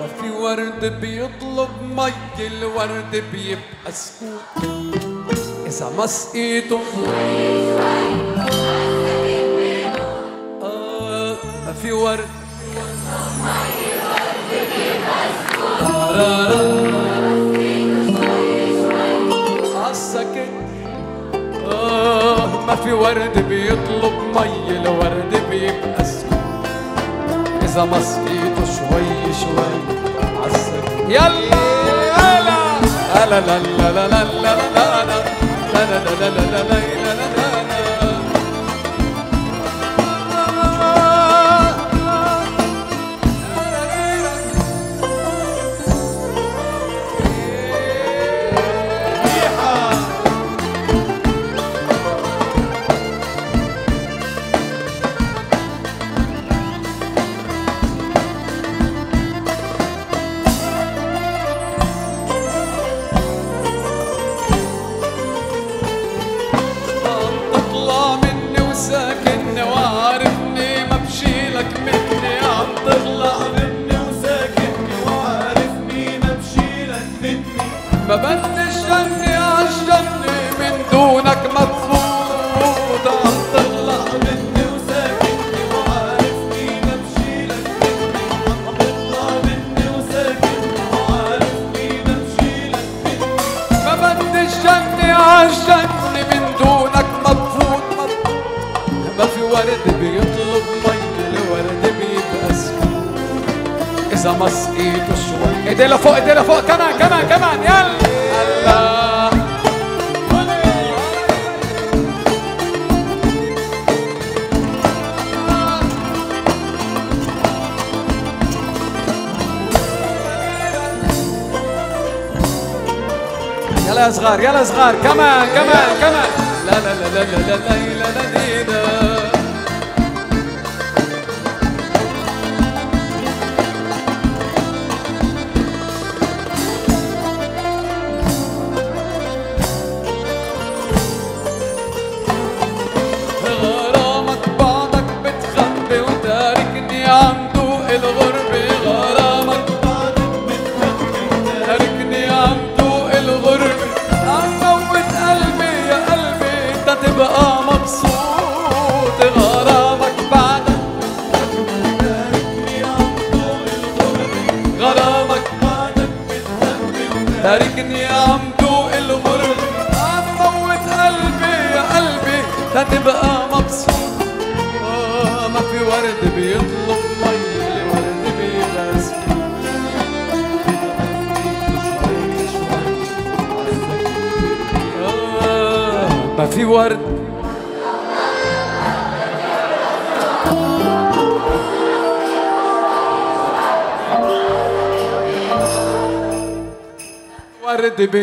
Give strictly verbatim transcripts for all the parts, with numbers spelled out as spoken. ما في ورد بيطلب مي، الورد بيبقى سكوت. إذا ما سقيته شوي شوي آه ما في ورد بيطلب مي، الورد بيبقى سكوت. إذا ما سقيته شوي شوي سكت. آه ما في ورد بيطلب مي، الورد بيبقى سكوت. إذا ما سقيته شوي شوي عالسكوت. يلا لا لا لا لا لا لا لا لا لا لا يا صغار يا صغار كمان كمان كمان لا لا لا لا لا لا لا لا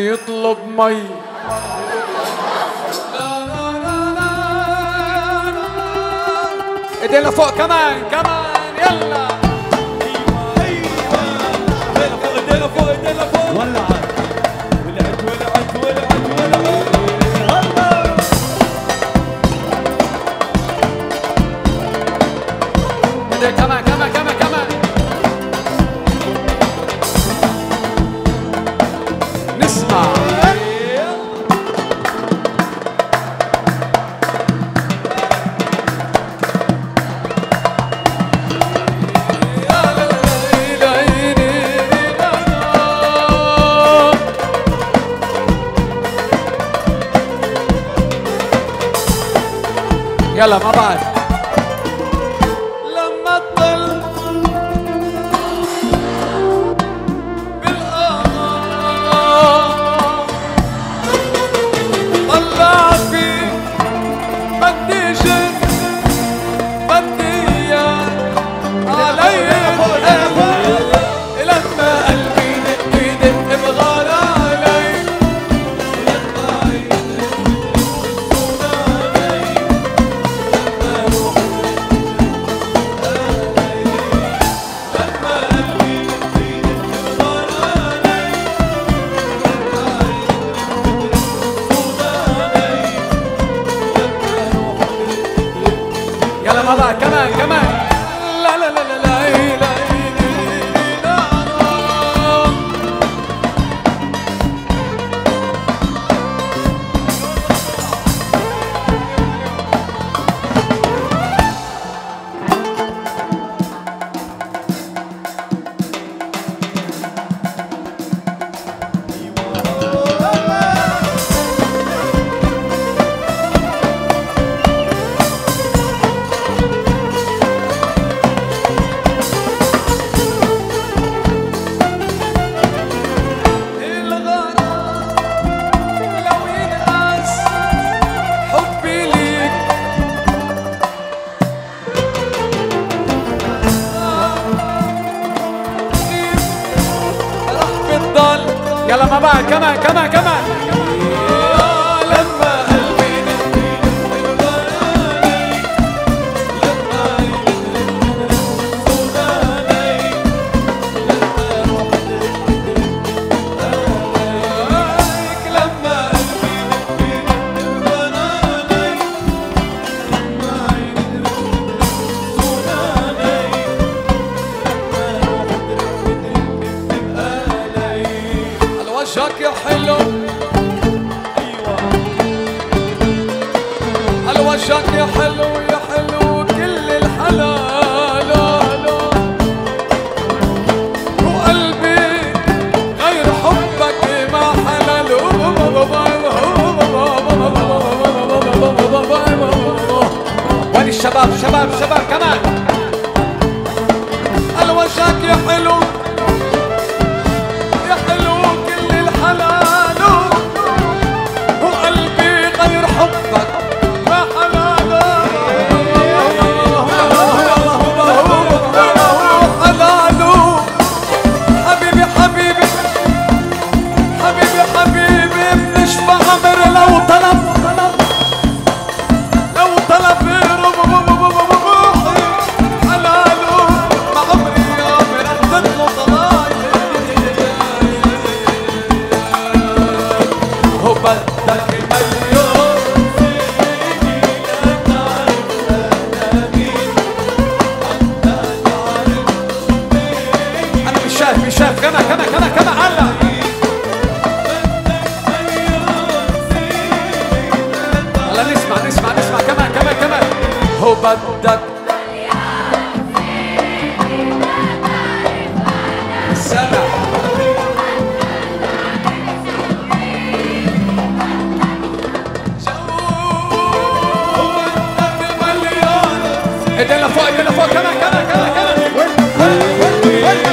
بيطلب مي. ايدينا فوق كمان كمان يلا ايدينا فوق ايدينا فوق ايدينا فوق ولعت ولعت ولعت ولعت ولعت ايدينا كمان كمان كمان كمان يلا مع بعض. لما طلع بالقمر طلع فيه بدي جن بدي اياه علي الامل لما قلبي دق دق بغار علي لما عيني يلا مع بعض كمان كمان كمان. لما قلبي نسي نسي لما ينزل سوداني لما روحي نسيت لما قلبي نسي سوداني لما ينزل سوداني لما روحي وجهك يا حلو ايوه على وجهك يا حلو يا حلو كل الحلا لا لا وقلبي غير حبك ما حلل وين الشباب شباب شباب كمان على وجهك يا حلو بدك مليون سنة ما تعرف أنا فوق إيدينا فوق كمان كمان كمان كمان كمان. بدك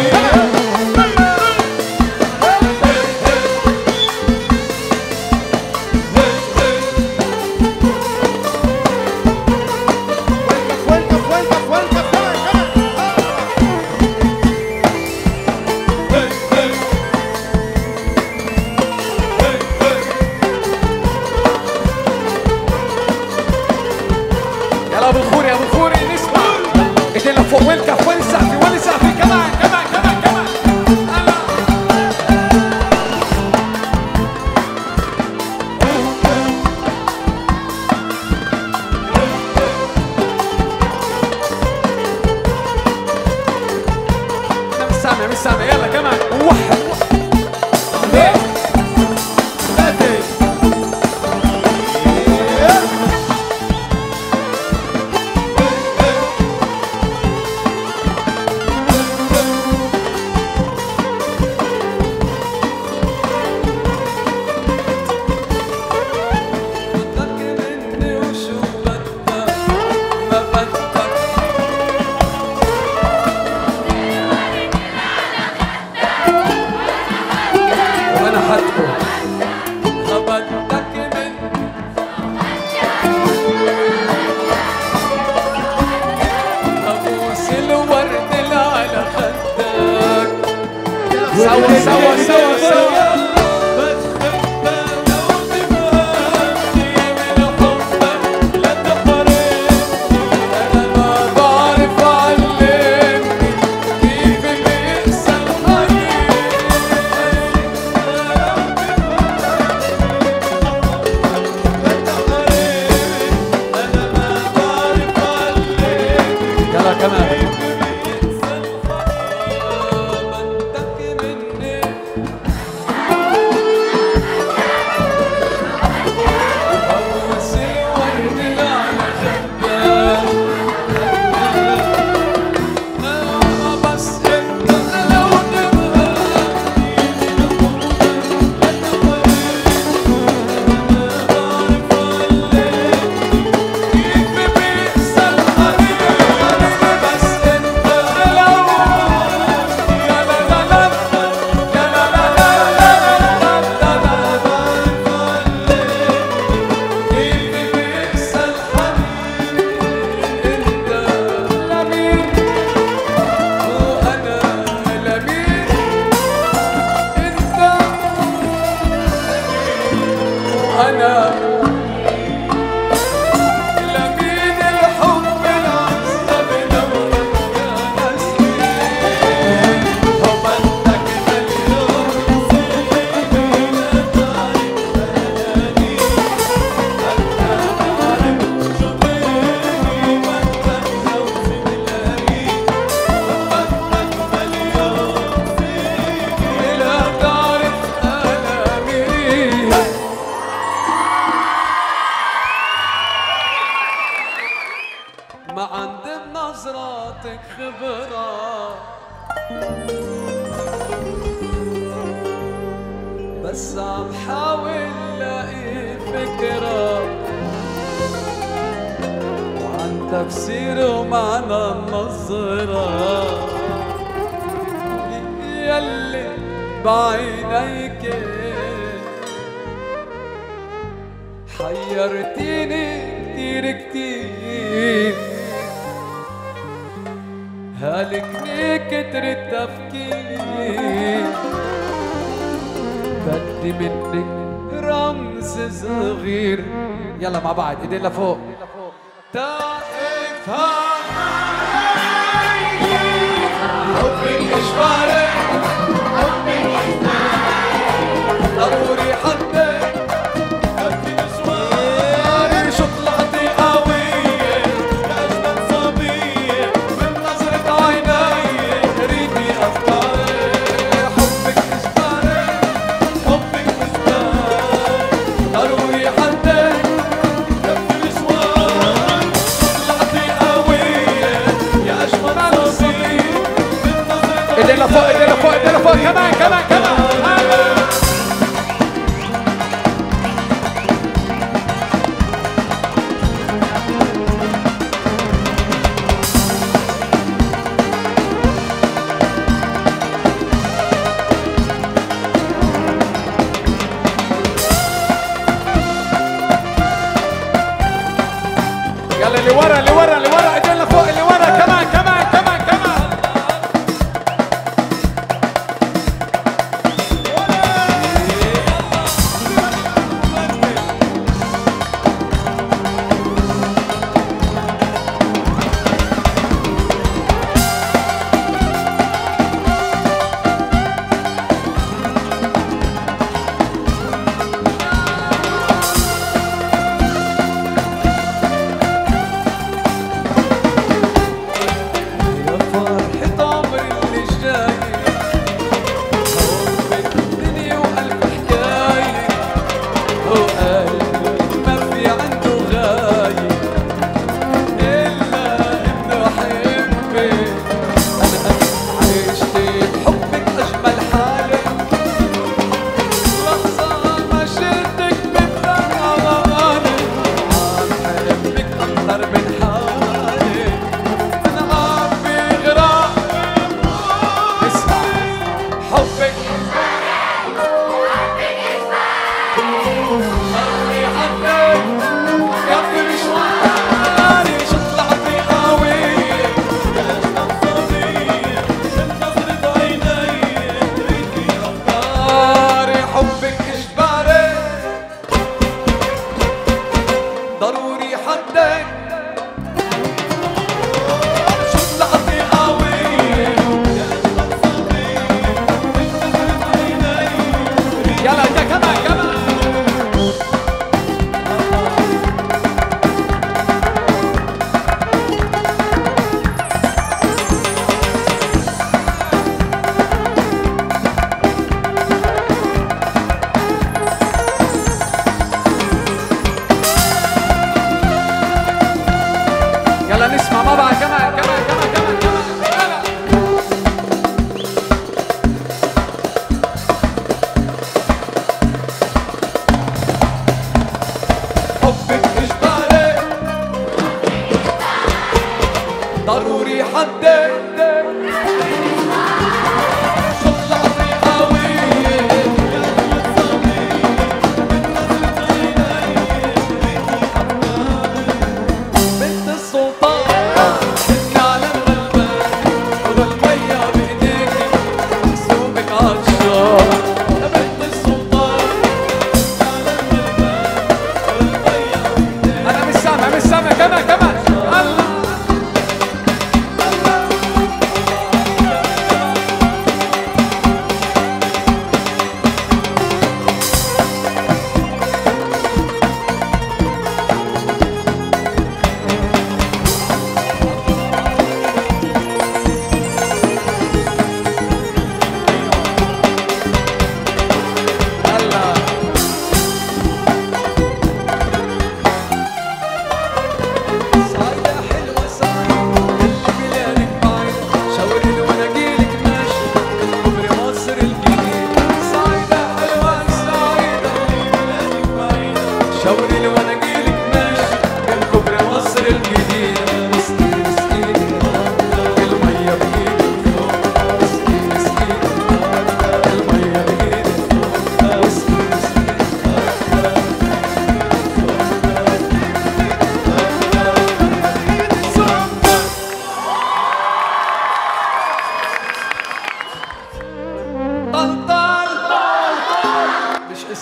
مني اعطيك خبرة، بس عم حاول لاقي فكرة وعن تفسير ومعنى النظرة يلي بعينيك حيرتيني كتير كتير، هلكني كتر التفكير، بدي منك رمز صغير. يلا مع بعض ايدين لفوق تقفها علي، حبك اجباري، حبك اجباري، طوري حدك كمان كمان كمان. يلا اللي ورا اللي ورا اللي ورا اجي لفوق، اللي ورا كمان كمان كمان كمان.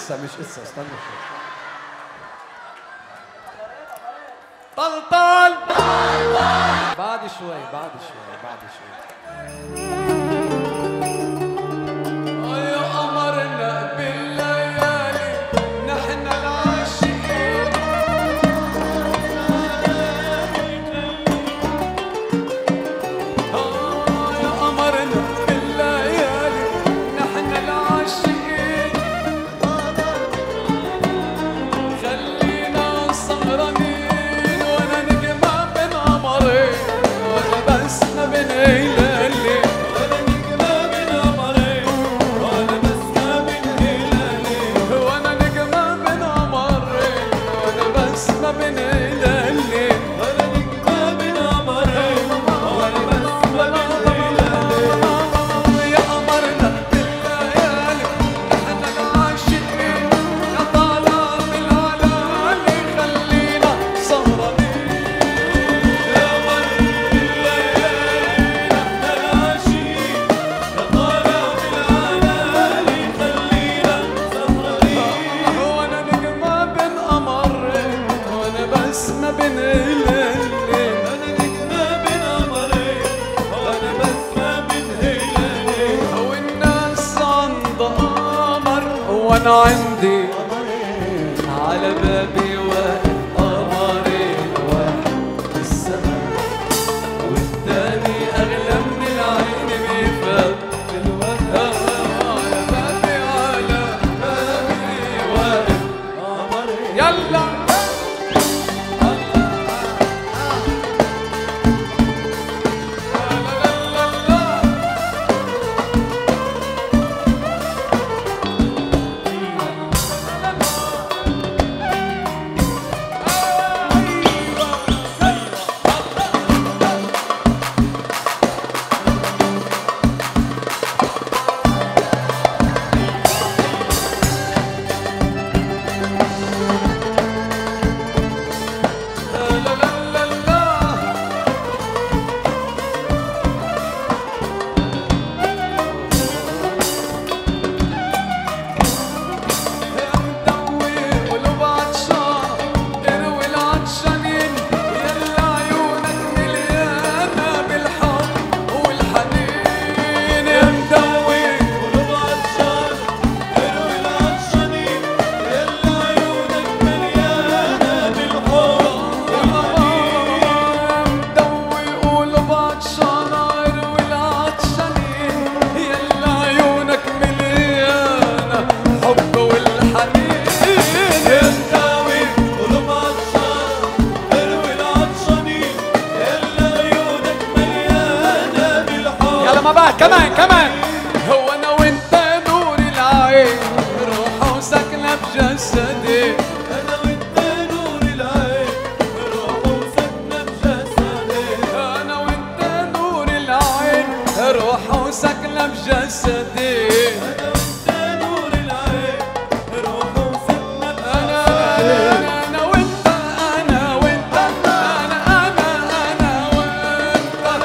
لسه مش لسه استنى شوي. طلطل بعد شوي بعد شوي بعد شوي يا قمرنا بالليالي نحن العاشقين يا قمرنا بالليالي نحن العاشقين خلينا سهرانين أنا عندي على بابي واقف قمرين واحد في السماء والتاني أغلى من العين بيفهم الوهم على بابي على بابي واقف قمرين يلا كمان كمان هو انا وانت نور العين روحه ساكنه بجسدي انا وانت نور العين روحه ساكنه بجسدي انا وانت نور العين روحه ساكنه بجسدي انا وانت نور العين روحه ساكنه بجسدي انا وانت انا وانت انا انا انا وانت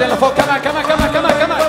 يلا فوق كمان كمان كمان كمان كمان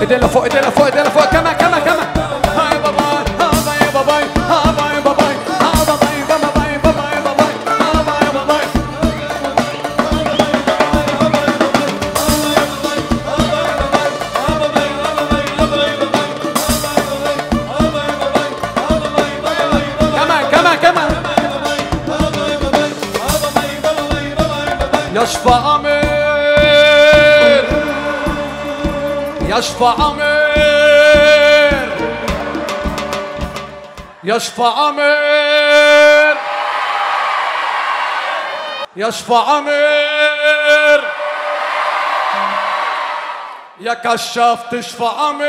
ايدينا فوق ايدينا فوق ايدينا فوق كما كما كما هاي باباي هاي باباي هاي باباي هاي باباي كما باي باباي باباي هاي باباي كما كما كما يا شفاعمرو يا شفاعمرو يا شفاعمرو يا شفاعمرو يا كشاف شفاعمرو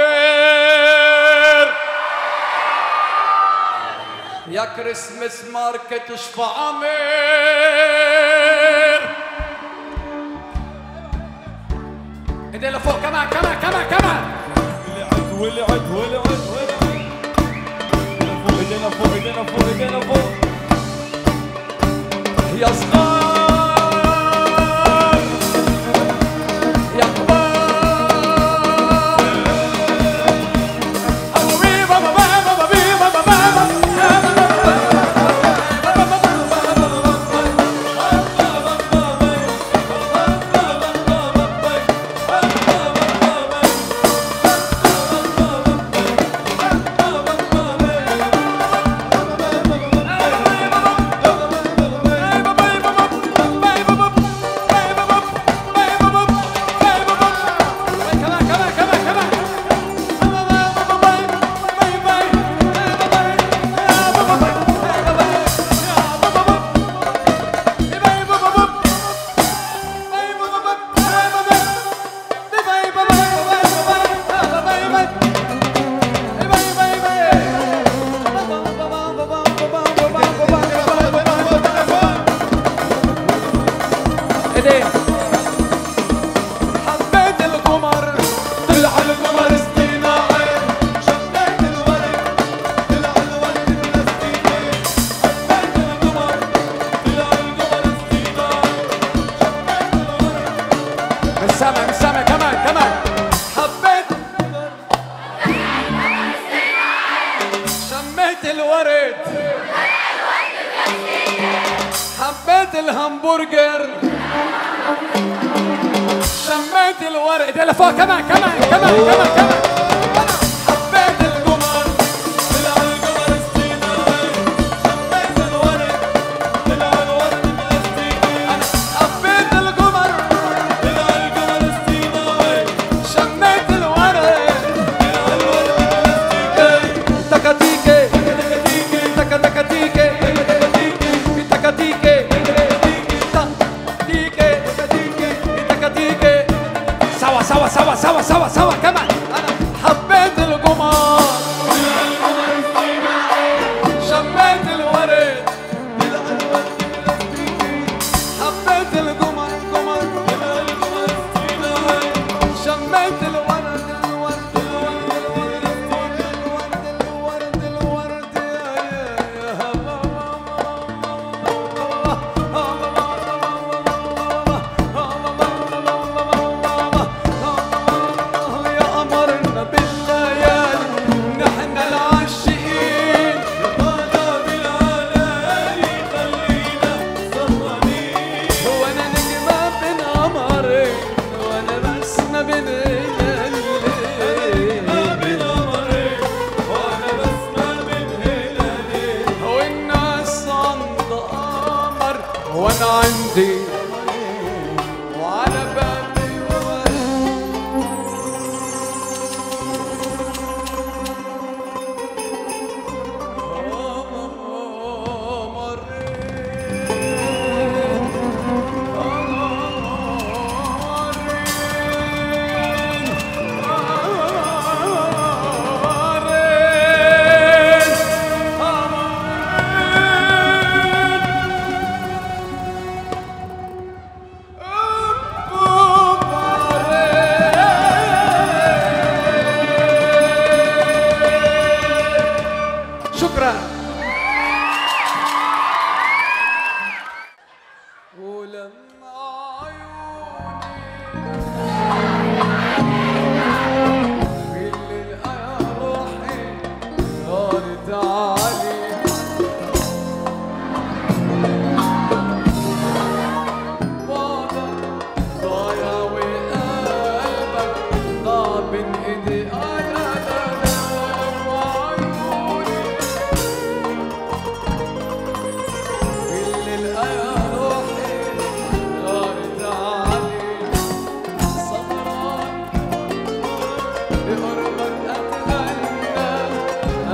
يا كريسمس ماركت شفاعمرو ايدينا فوق كمان كمان كمان كمان ولعت ولعت ولعت ولعت ايدينا فوق ايدينا فوق ايدينا فوق يا صغار يا كبار ابوي بابا بابا بابي بابا بابا حبيت الهمبرجر شميت الورق ايدينا فوق كمان كمان كمان كمان كمان حبيت القمر طلع القمر استناي شميت الورق طلع الورد بلاستيكي انا حبيت القمر طلع القمر استناي شميت الورق طلع الورد بلاستيكي تكاتيكي تكاتيكي تكاتيكي سوا سوا سوا سوا سوا سوا كمان أنا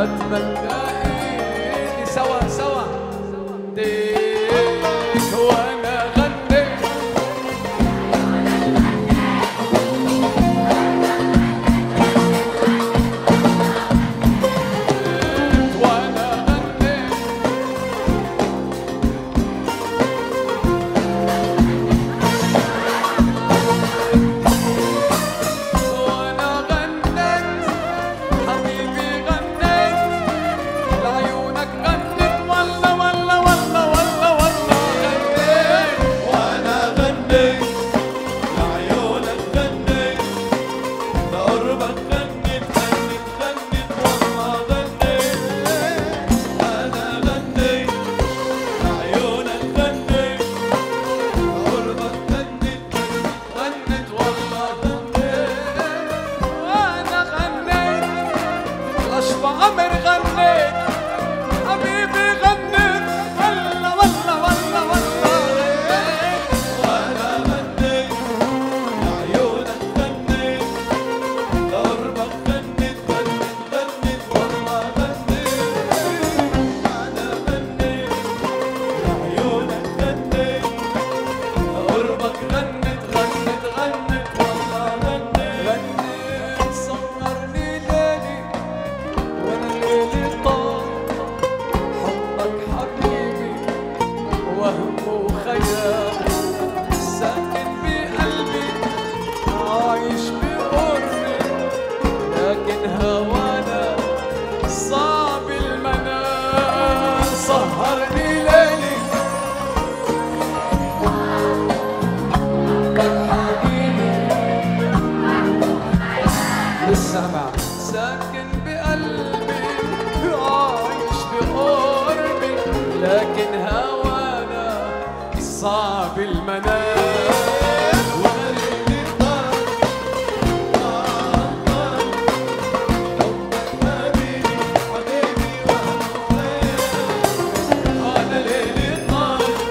اتمنى سوا سوا ديك وانا غني وانا غني وانا غنيت حبيبي شفاعمرو غنيت حبيبي غنيت والله والله والله والله غنيت وانا غنيت لعيونك غنيت لقربك غنيت غنيت غنيت والله غنيت انا غنيت لعيونك غنيت لقربك غنيت غنيت غنيت والله غنيت غنيت سهرني ليلي ساكن في قلبي عايش بقربي لكن هوانا صعب المنام سهرني ليلي حبك حبيبي لسه معاك ساكن بقلبي عايش بقربي لكن هوانا صعب المنام وليلي طارق طارق حبك ما بيني حبيبي وهواك انا ليلي طارق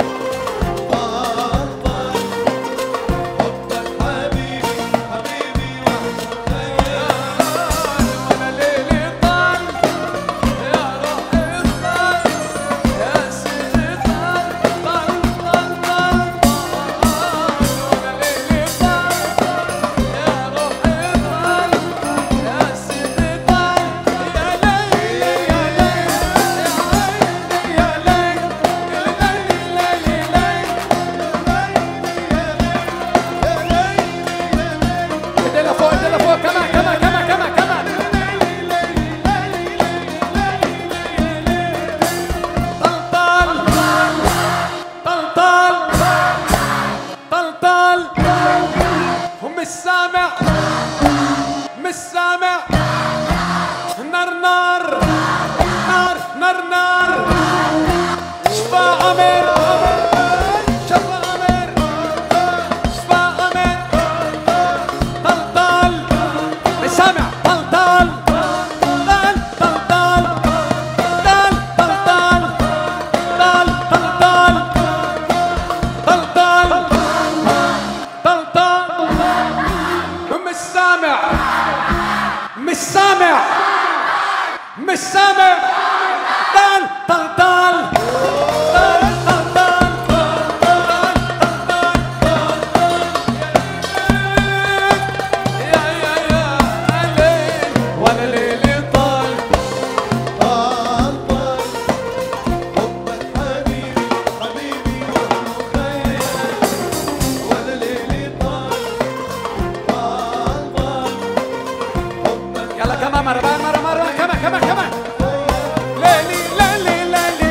طارق حبك حبيبي حبيبي وهواك انا ليلي طارق يا روحي طارق يا سيدي طارق مش سامع مش سامع نار نار نار نار نار شفاعمرو شفاعمرو شفاعمرو طل طل مش سامع طل طل طل طل طل طل طل طل طل طل طل طل طل طل مش سامع مش سامع مش سامع طال طال طال طال طال يا يا يا ليل وانا ليلي طال طال طال حبك حبيبي حبيبي وهواك وانا ليلي طال يلا كمان مرة بقى مرة مرة كمان كمان كمان ليلي ليلي ليلي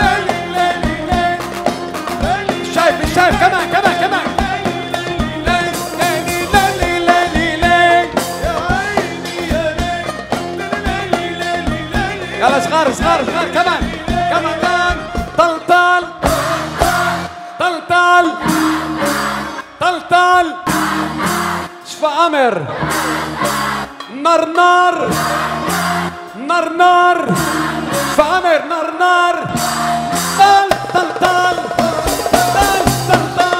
ليلي ليلي ليلي ليلي شايف شايف كمان كمان كمان ليلي ليلي ليلي ليلي يا عيني يا ليلي ليلي ليلي يلا صغار صغار صغار كمان كمان طل طل طل طل طل طل شفاعمرو نار نار نار نار شفاعمرو نار نار طل طل طل طل طل طل طل طل طل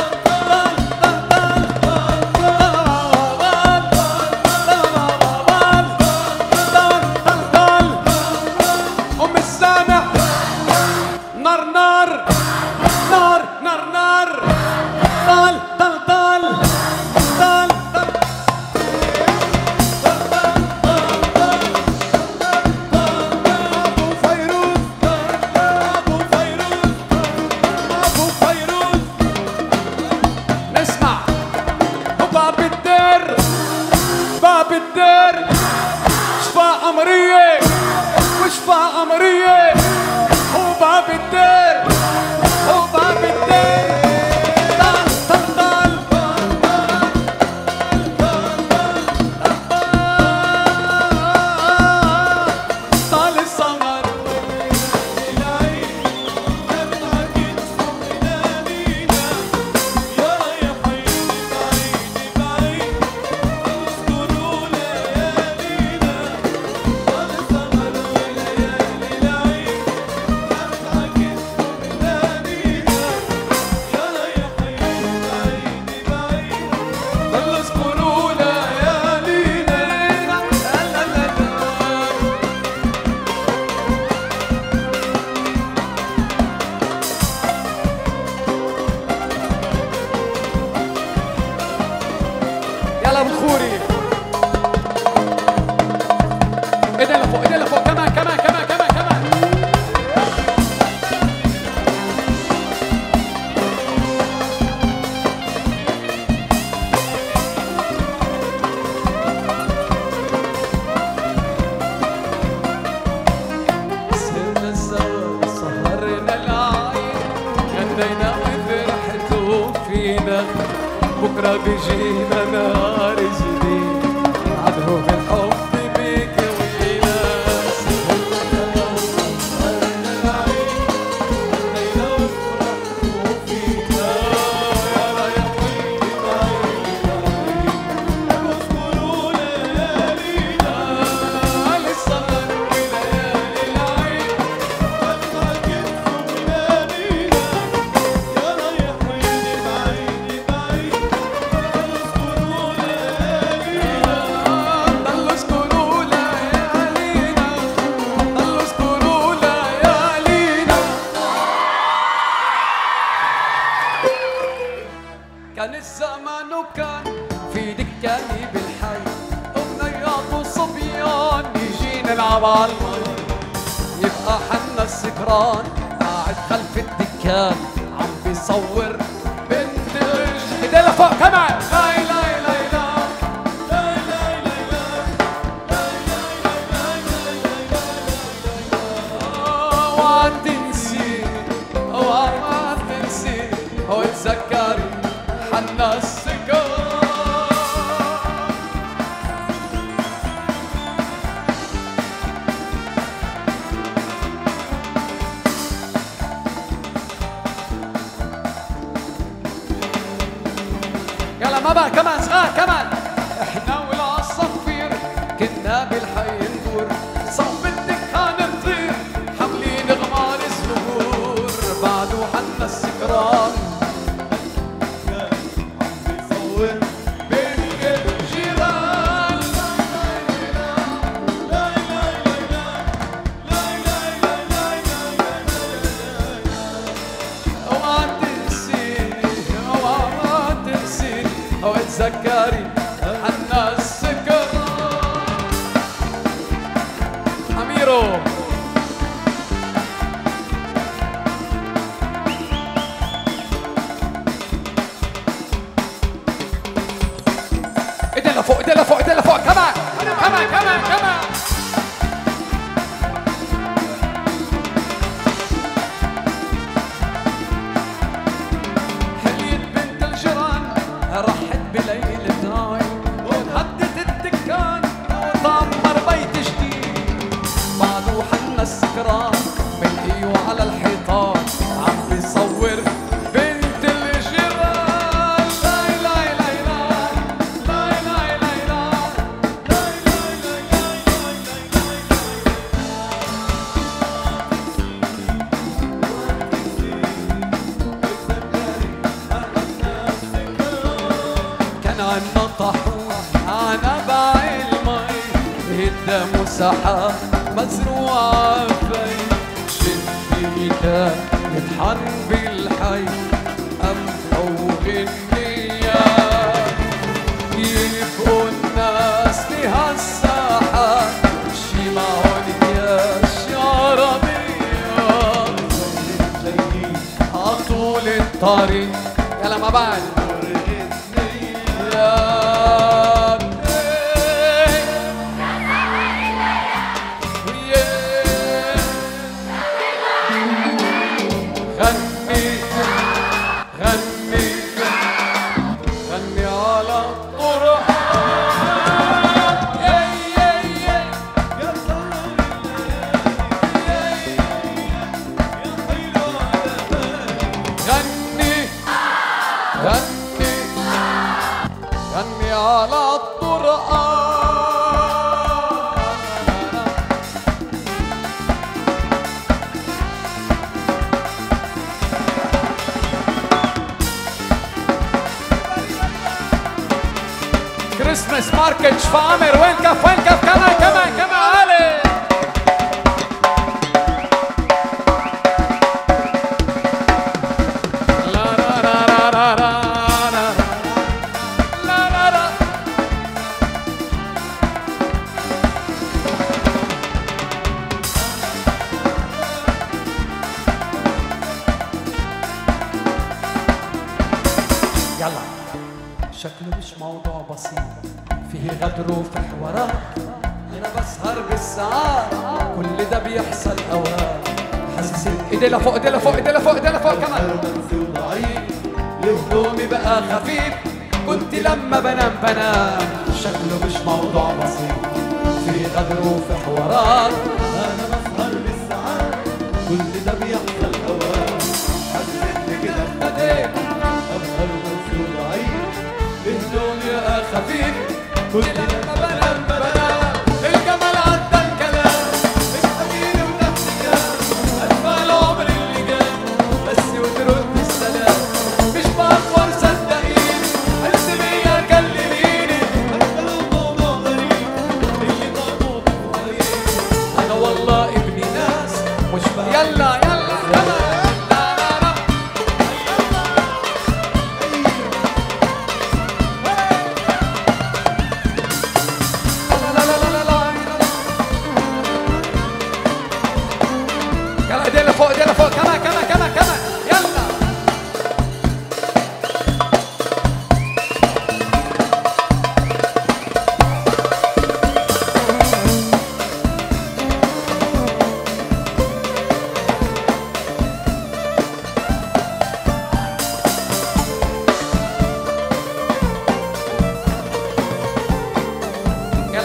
طل طل طل طل طل باب الدير باب الدير شفاعمرية وشفاعمرية وباب الدير وباب الدير طال طال طال طال طال السمر بخوري ايدي لفوق ايدي لفوق كمان كمان كمان كمان كمان سهرنا سوا سهرنا العين غنينا وانت رح تدوب فينا بكره بيجينا نهار جديد عدهو بالحب بيك وينا سهرنا سهرنا العين غنينا وفرح وفينا يا رايح وين بعيد واذكروا ليالينا على السهر وليالي العين فتحة كتفوا بنادينا يا رايح وين بعيد بعيد كان الزمان وكان في دكاني بالحي أمنيات وصبيان يجي نلعب عالمي يبقى حنا السكران قاعد خلف الدكان عم بيصور بنت رجلي ايدي لفوق كمان لا لا لا لا لا لا لا لا لا اوعى تنسي اوعى ما تنسي هو تذكري حنا السكران يلا ما بقى كمان صغار كمان احنا والعصافير كنا بالحي ندور صف الدكان نطير حاملين غمار الزهور بعده حنا السكران تذكري حنا السكران عميرو ايدي لفوق ايدي لفوق ايدي لفوق كمان كمان كمان كمان هدا مساحة مزروعة في شدي إيدها يطحن بالحي قمح وغنية يبقوا الناس في هالساحة شي معهم يا شي عربية بتلاقيه عطول الطريق يلا ما بعد ورقتني كريسماس ماركت شفاعمرو وين كف وين كف كمان كمان كمان علي شكله مش موضوع بسيط فيه غدر وفي حوارات انا بسهر بالساعات كل ده بيحصل اوقات حاسس ايديلا فوق ايديلا فوق ايديلا فوق ايديلا فوق كمان لهدومي بقى خفيف كنت لما بنام بنام شكله مش موضوع بسيط فيه غدر وفي حوارات انا بسهر بالساعات كل ده بيحصل اوقات حاسس كده في ايديك ابقى روسي وضعيف بدوني اخفيك كل لما بنام بنام الجمال عدى الكلام مش حبيبي ونفس الكلام ادفع العمر اللي جاب بس وترد السلام مش بقدر صدقيني حس بيا كلميني حتى لو الموضوع غريب اللي طالبه بتغير انا والله ابني ناس مش بقى يلا يلا يلا يلا فوق يلا فوق كمان كمان كمان كمان يلا يلا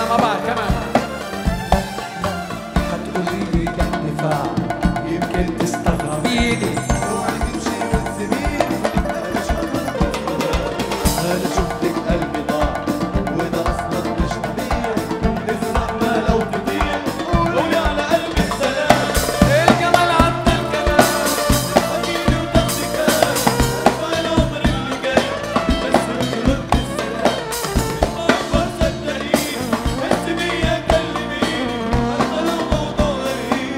مع بعض كمان هتقولي لي كان دفاع يمكن تستغربيني اوعي تمشي من سنين مش انا شفتك قلبي ضاع وده اصلا مش طبيعي نزرع ما لو كتير قولي على قلبي السلام الجمال عدى الكلام خليني وتاخدي كام ادفع العمر اللي جاي بس وترد السلام مش بقدر صدقيني حس بيا كلميني حتى لو موضوع غريب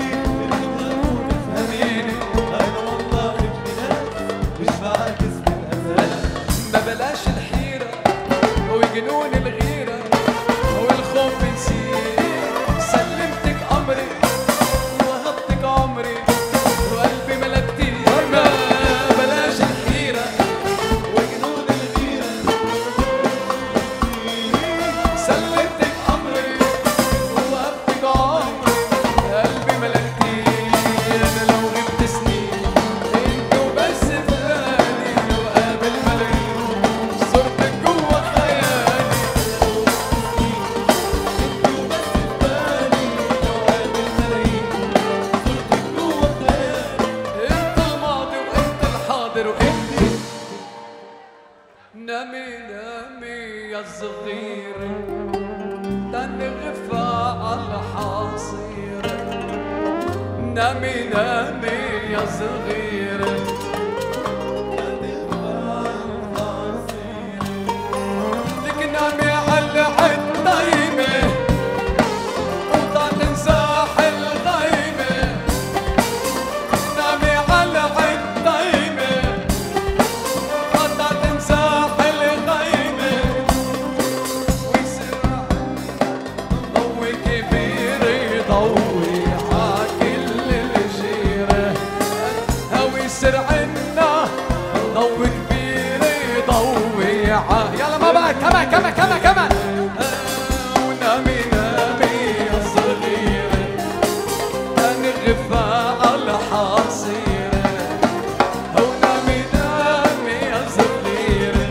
بلاش الحيرة وجنون الغيرة والخوف نسيت سلمتك أمري وهبتك عمري وقلبي ملكتي بلاش الحيرة وجنون الغيرة سلمتك أمري وهبتك عمري وقلبي ملكتي أنا لو غبت سنين أنت وبس في بالي لو قابل ملايين نامي نامي يا صغير ده نغفى على الحصير نامي نامي يا صغير ده نغفى على الحصير لك نامي على الطيبة وطلع تمساح الغيبة نامي على الطيبة وطلع تمساح الغيبة ويسرع ضوي كبير يضوي ع كل الجيرة هاوي سرعنا ضوي كبير يضوي ع يلا ما بقى كمان كمان كمان كمان ونامي نامي يا صغيرة هنغفى على حصيرة ونامي نامي يا صغيرة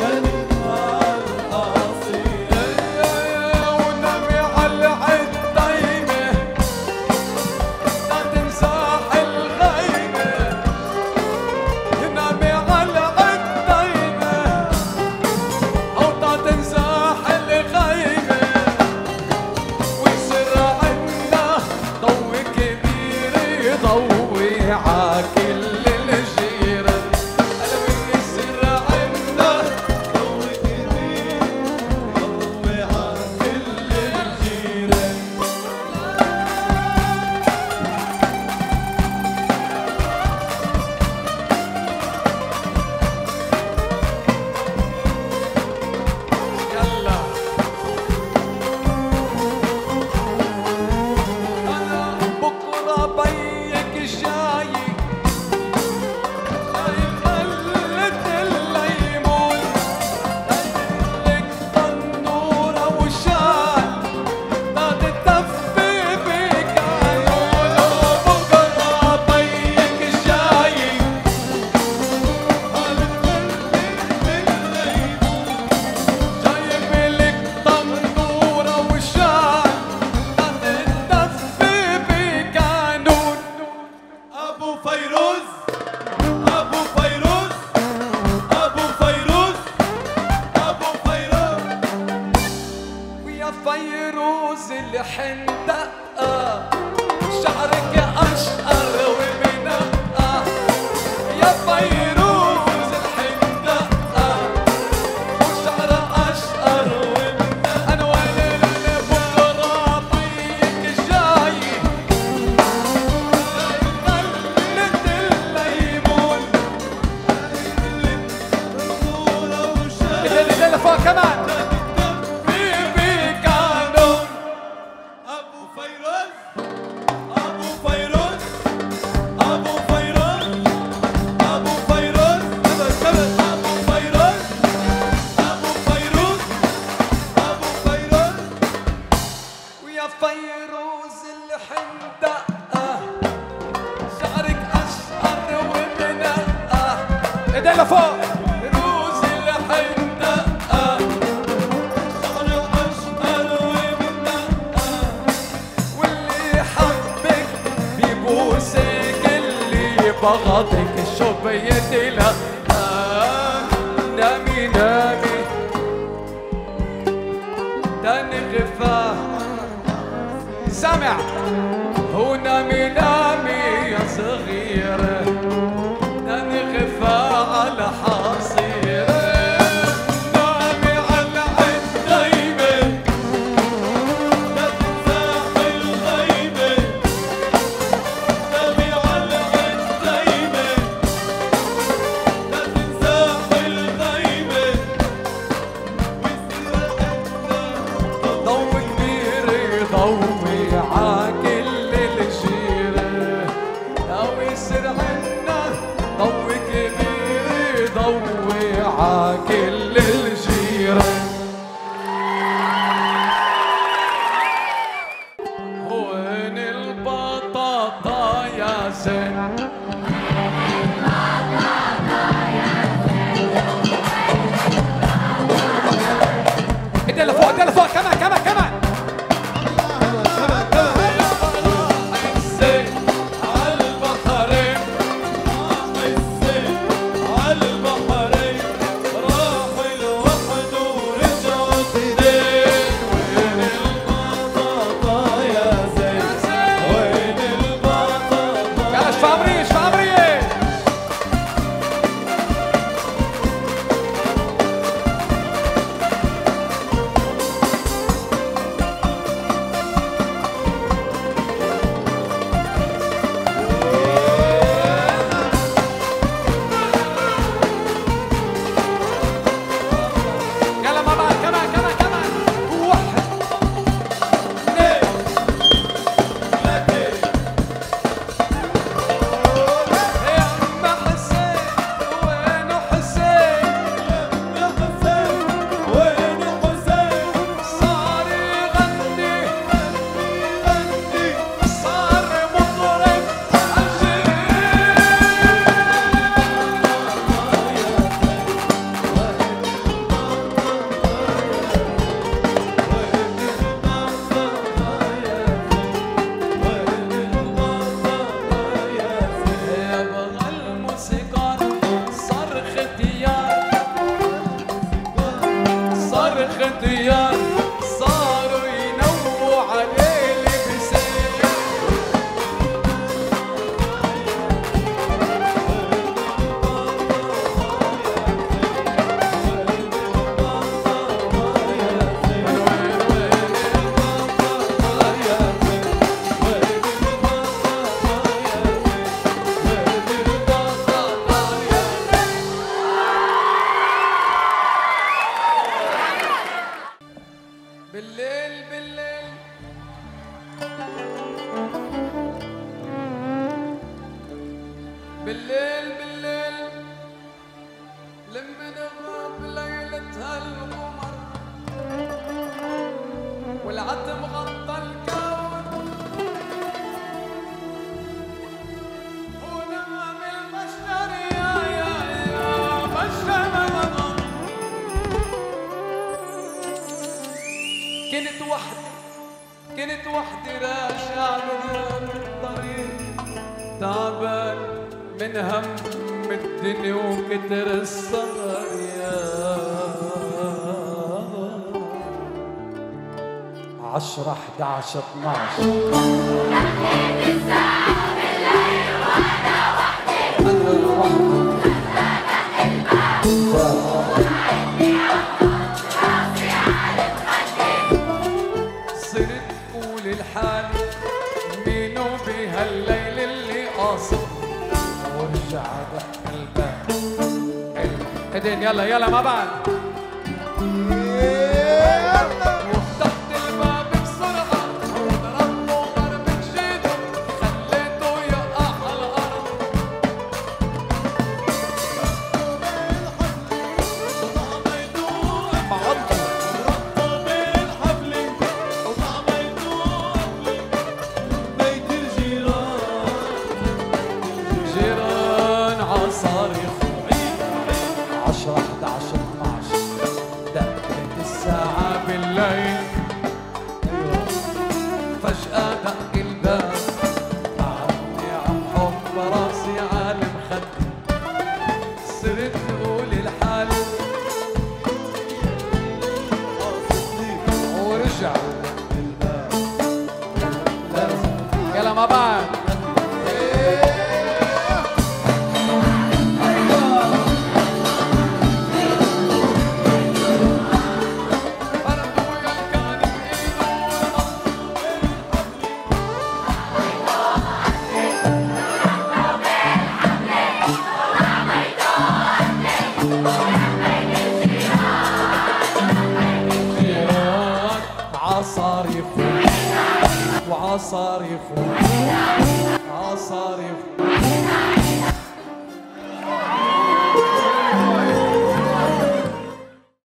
هنغفى على حصيرة ونامي على الطيبة لا تمسح الغيبة نامي على الطيبة فيروز الحندقة شعرك أشقر ومنقة يا فيروز الحندقة وشعر أشقر ومنقة أنا وين بكرة طيك جاي قلة الليمون قلة وشاي اللي اللي اللي فوق كمان بغضك الشوب يتلقى نامي نامي تاني غفاه سمع هو نامي نامي يا صغيرة تاني غفاه على حصيرة عشرة إحدى عشر اثنى عشر. لحيت الساعة بالليل وأنا وحدي فتحت الباب ووضعتني أفضل راسي على خدي. صرت قول لحالي مينو بهالليل اللي قاصد وارجع دق الباب. حلو ايدين يلا يلا ما بعد. عصاريف عصاريف